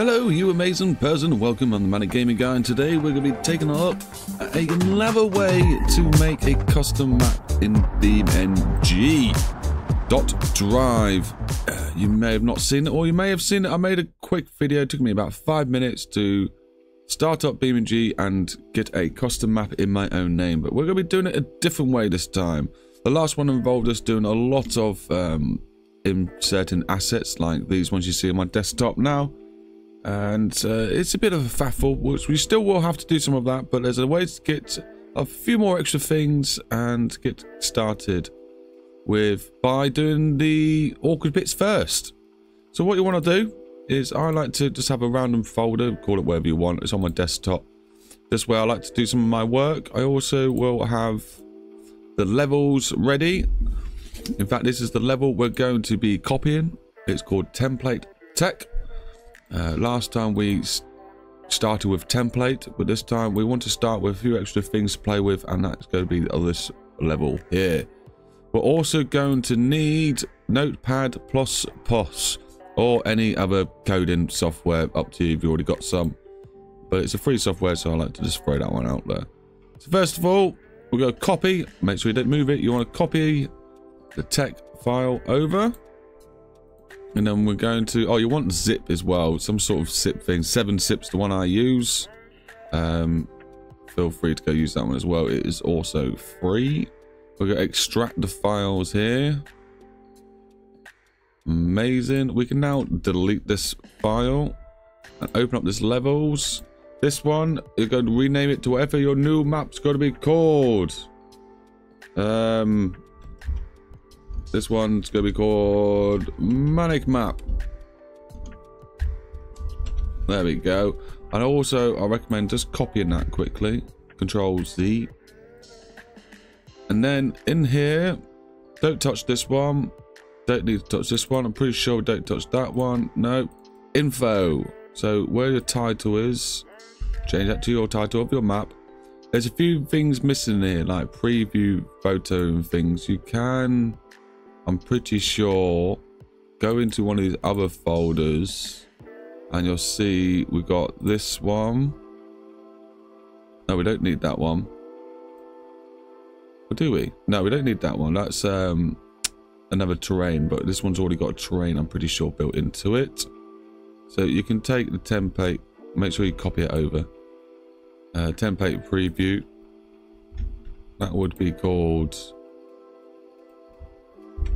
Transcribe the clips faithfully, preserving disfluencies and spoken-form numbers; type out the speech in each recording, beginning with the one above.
Hello, you amazing person. Welcome, I'm the ManicGamingGuy, and today we're going to be taking a look at another way to make a custom map in BeamNG Drive. Uh, you may have not seen it, or you may have seen it. I made a quick video. It took me about five minutes to start up BeamNG and get a custom map in my own name. But we're going to be doing it a different way this time. The last one involved us doing a lot of um, inserting assets like these ones you see on my desktop now. And uh, it's a bit of a faffle, which we still will have to do some of that, but there's a way to get a few more extra things and get started with by doing the awkward bits first. So what you want to do is I like to just have a random folder, call it whatever you want. It's on my desktop. This way I like to do some of my work. I also will have the levels ready. In fact, this is the level we're going to be copying. It's called template tech. Uh, last time we started with template, but this time we want to start with a few extra things to play with, and that's going to be this level here. We're also going to need Notepad plus plus or any other coding software, up to you if you've already got some. But it's a free software, so I like to just throw that one out there. So first of all, we're going to copy. Make sure you don't move it. You want to copy the tech file over. And then we're going to, oh, you want zip as well, some sort of zip thing. seven zip's the one I use. Um, feel free to go use that one as well. It is also free. We're going to extract the files here. Amazing. We can now delete this file and open up this levels. This one, you're going to rename it to whatever your new map's going to be called. Um... This one's going to be called Manic Map. There we go. And also, I recommend just copying that quickly. control Z. And then in here, don't touch this one. Don't need to touch this one. I'm pretty sure we don't touch that one. No. Info. So where your title is, change that to your title of your map. There's a few things missing here, like preview, photo, and things. You can... I'm pretty sure go into one of these other folders and you'll see we got this one. No, we don't need that one. Or do we? No, we don't need that one. That's um another terrain, but this one's already got a terrain, I'm pretty sure, built into it. So you can take the template, make sure you copy it over. Uh, template preview. That would be called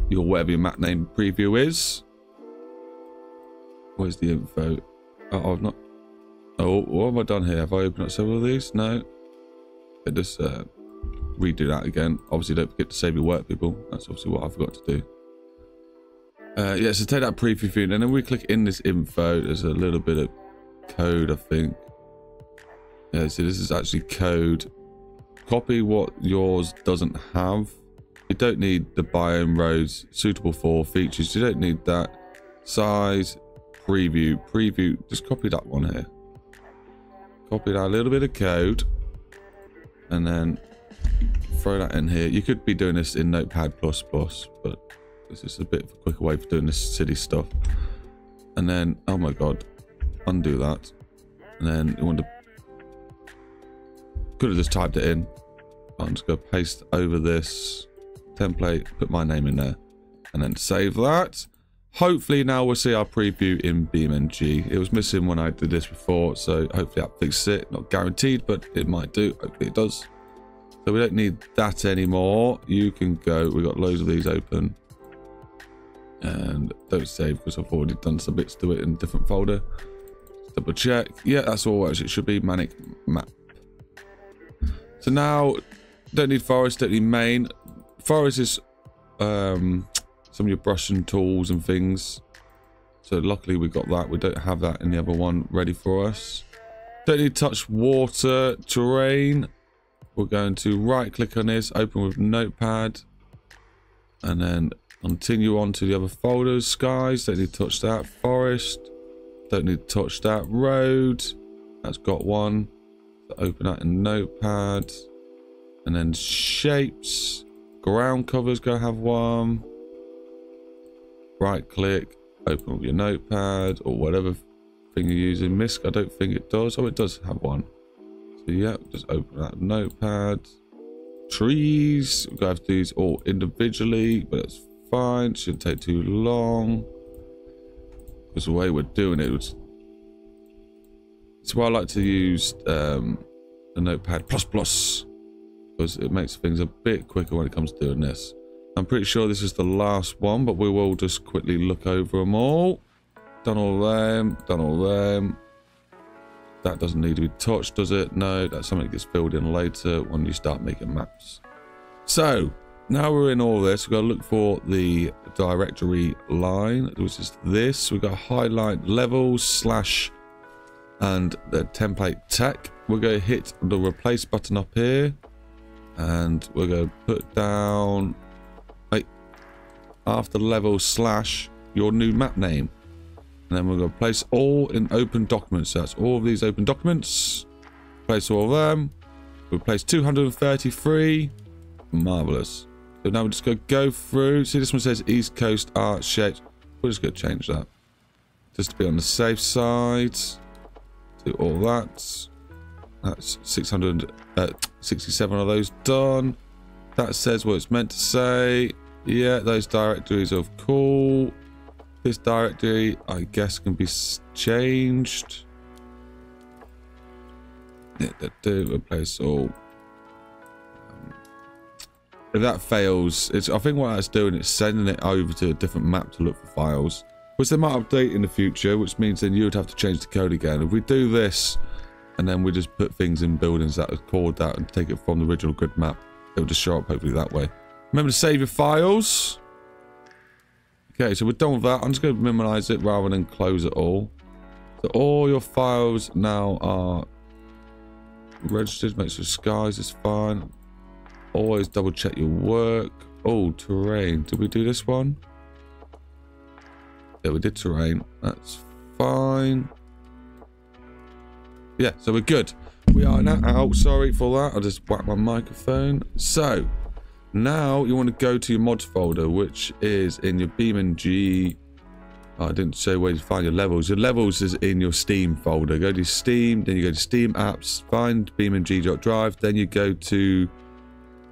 your whatever your map name preview is. Where's the info? Oh, I've not. Oh, what have I done here? Have I opened up several of these? No. I just uh, redo that again. Obviously, don't forget to save your work, people. That's obviously what I forgot to do. Uh, yeah, so take that preview view, and then we click in this info. There's a little bit of code, I think. Yeah, so this is actually code. Copy what yours doesn't have. You don't need the biome roads, suitable for features. You don't need that. Size, preview, preview. Just copy that one here. Copy that little bit of code. And then throw that in here. You could be doing this in Notepad plus plus, but this is a bit of a quicker way for doing this silly stuff. And then, oh my God, undo that. And then you want to... Could have just typed it in. I'm just going to paste over this template, put my name in there, and then save that. Hopefully now we'll see our preview in BeamNG. It was missing when I did this before, so hopefully that fixes it. Not guaranteed, but it might do. Hopefully it does. So we don't need that anymore. You can go. We've got loads of these open. And don't save because I've already done some bits to it in a different folder. Double check. Yeah, that's all. Actually, it should be Manic Map. So now, don't need forest, don't need main. Forest is um, some of your brush and tools and things. So luckily we got that. We don't have that in the other one ready for us. Don't need touch water, terrain. We're going to right click on this, open with Notepad. And then continue on to the other folders. Skies, don't need to touch that. Forest, don't need to touch that. Road, that's got one. Open that in Notepad. And then shapes. Ground cover's gonna have one. Right click, open up your Notepad or whatever thing using misc. I don't think it does. Oh, it does have one. So yeah, just open that notepad. Trees, we're gonna have to do these all individually, but it's fine. It shouldn't take too long. Because the way we're doing it, it's, it's why I like to use um, the Notepad plus plus, because it makes things a bit quicker when it comes to doing this. I'm pretty sure this is the last one, but we will just quickly look over them all. Done all them, done all them. That doesn't need to be touched, does it? No, that's something that gets filled in later when you start making maps. So now we're in all this, we've got to look for the directory line, which is this. We've got highlight levels slash and the template tech. We're going to hit the replace button up here, and we're going to put down like after level slash your new map name. And then we're going to place all in open documents. So that's all of these open documents. Place all of them. We'll place two hundred thirty-three. Marvelous. So now we're just going to go through. See, this one says East Coast Art Shapes. We're just going to change that. Just to be on the safe side. Do all that. That's six hundred sixty-seven of those done. That says what it's meant to say. Yeah, those directories are cool. This directory, I guess, can be changed. Yeah, do replace all. Um, if that fails, it's, I think what that's doing is sending it over to a different map to look for files, which they might update in the future, which means then you would have to change the code again. If we do this, and then we just put things in buildings that are called that and take it from the original grid map, it will just show up hopefully that way. Remember to save your files. Okay, so we're done with that. I'm just going to minimize it rather than close it all. So all your files now are registered. Make sure skies is fine. Always double check your work. Oh, terrain. Did we do this one? Yeah, we did terrain. That's fine. Yeah, so we're good. We are now out. Sorry for that. I just whacked my microphone. So now you want to go to your mods folder, which is in your BeamNG. Oh, I didn't show where you find your levels. Your levels is in your Steam folder. Go to Steam, then you go to Steam apps, find BeamNG.drive, then you go to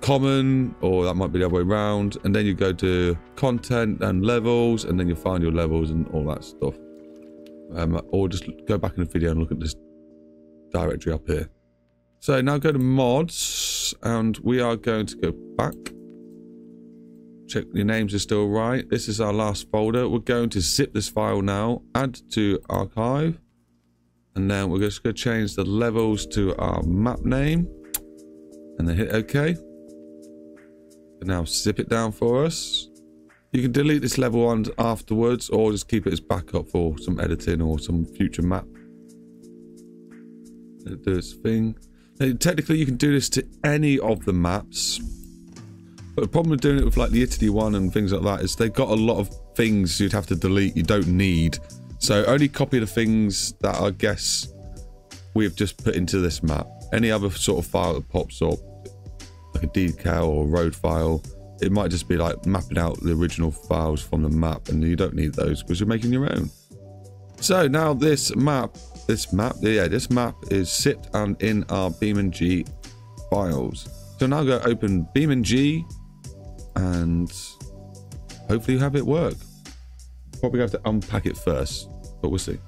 common, or that might be the other way around, and then you go to content and levels, and then you'll find your levels and all that stuff. Um, or just go back in the video and look at this directory up here. So now go to mods, and we are going to go back. Check your names are still right. This is our last folder. We're going to zip this file now, add to archive, and then we're just going to change the levels to our map name, and then hit OK. And now zip it down for us. You can delete this level one afterwards, or just keep it as backup for some editing or some future map. It does thing. Now, technically you can do this to any of the maps, but the problem with doing it with like the Italy one and things like that is they've got a lot of things you'd have to delete you don't need, so only copy the things that I guess we've just put into this map. Any other sort of file that pops up, like a decal or a road file, it might just be like mapping out the original files from the map, and you don't need those because you're making your own. So now this map This map, yeah, this map is zipped and in our BeamNG files. So now go open BeamNG, and hopefully you have it work. Probably have to unpack it first, but we'll see.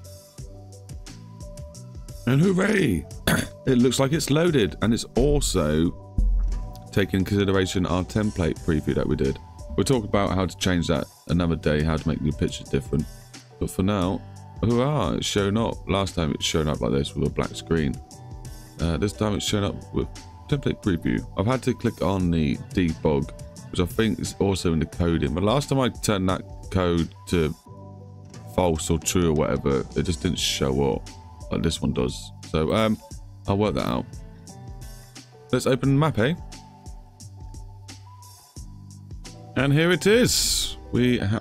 And hooray! It looks like it's loaded, and it's also taking into consideration our template preview that we did. We'll talk about how to change that another day, how to make your picture different. But for now, hoorah, it's shown up. Last time it's shown up like this with a black screen. Uh, this time it's shown up with template preview. I've had to click on the debug, which I think is also in the coding. But last time I turned that code to false or true or whatever, it just didn't show up like this one does. So um, I'll work that out. Let's open the map, eh? And here it is. We ha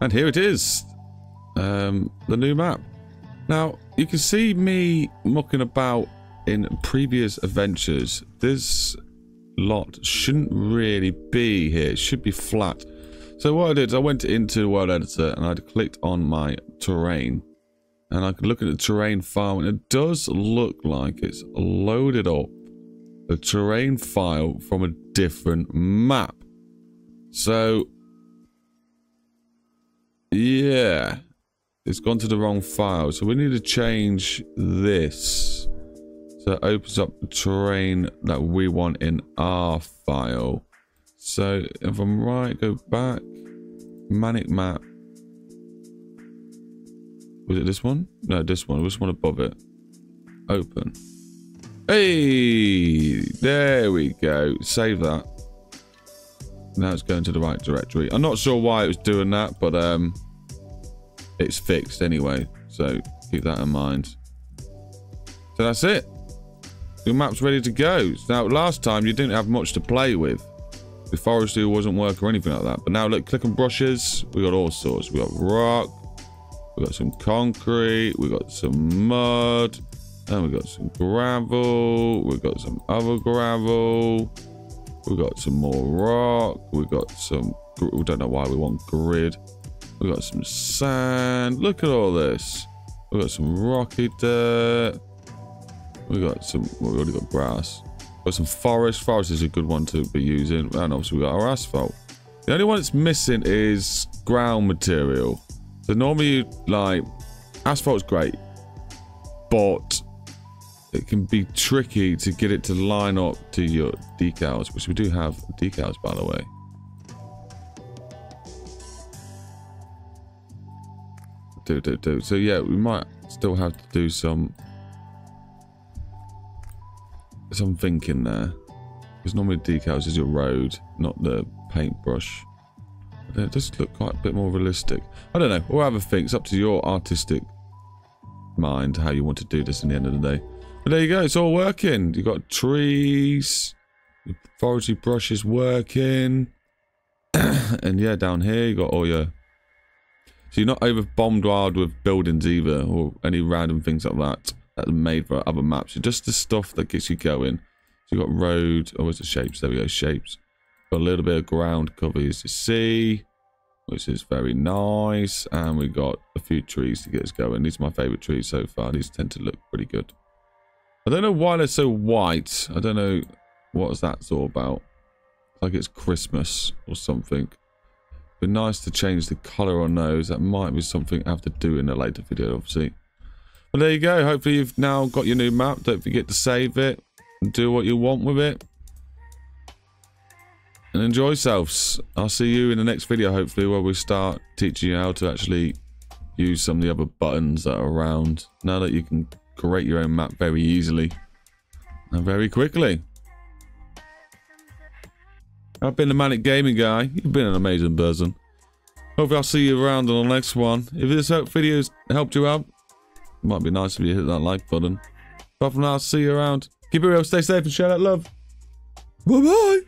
and here it is. Um, the new map. Now you can see me mucking about in previous adventures. This lot shouldn't really be here. It should be flat. So what I did is I went into the world editor and I clicked on my terrain, And I can look at the terrain file, and it does look like it's loaded up a terrain file from a different map. So, yeah, it's gone to the wrong file. So we need to change this. So it opens up the terrain that we want in our file. So if I'm right, go back, Manic Map. Was it this one? No, this one. This one above it. Open. Hey! There we go. Save that. Now it's going to the right directory. I'm not sure why it was doing that, but um, it's fixed anyway. So keep that in mind. So that's it. Your map's ready to go. Now, last time you didn't have much to play with. The forestry wasn't working or anything like that. But now look, click on brushes. We got all sorts. We got rock. We've got some concrete, we've got some mud, and we've got some gravel, we've got some other gravel, we've got some more rock, we've got some, we don't know why we want grid, we've got some sand, look at all this, we've got some rocky dirt, we've got some, well, we've already got grass, we've got some forest, forest is a good one to be using, and obviously we've got our asphalt. The only one that's missing is ground material. So normally, like, asphalt's great, but it can be tricky to get it to line up to your decals, which we do have decals, by the way. Do, do, do. So, yeah, we might still have to do some, some thinking there. Because normally decals is your road, not the paintbrush. It does look quite a bit more realistic. I don't know. We'll have a think. It's up to your artistic mind how you want to do this in the end of the day. But there you go. It's all working. You've got trees. Your forestry brush is working. And yeah, down here you got all your... So you're not over bombarded with buildings either or any random things like that that are made for other maps. It's just the stuff that gets you going. So you've got road. Oh, it's the shapes. There we go. Shapes. Got a little bit of ground cover here to see, which is very nice. And we got a few trees to get us going. These are my favourite trees so far. These tend to look pretty good. I don't know why they're so white. I don't know what that's all about. It's like it's Christmas or something. It'd be nice to change the colour on those. That might be something I have to do in a later video, obviously. But there you go. Hopefully you've now got your new map. Don't forget to save it and do what you want with it. And enjoy yourselves. I'll see you in the next video, hopefully, where we start teaching you how to actually use some of the other buttons that are around. Now that you can create your own map very easily and very quickly. I've been the Manic Gaming Guy. You've been an amazing person. Hopefully I'll see you around on the next one. If this video's helped you out, it might be nice if you hit that like button. Apart from that, I'll see you around. Keep it real, stay safe, and share that love. Bye-bye.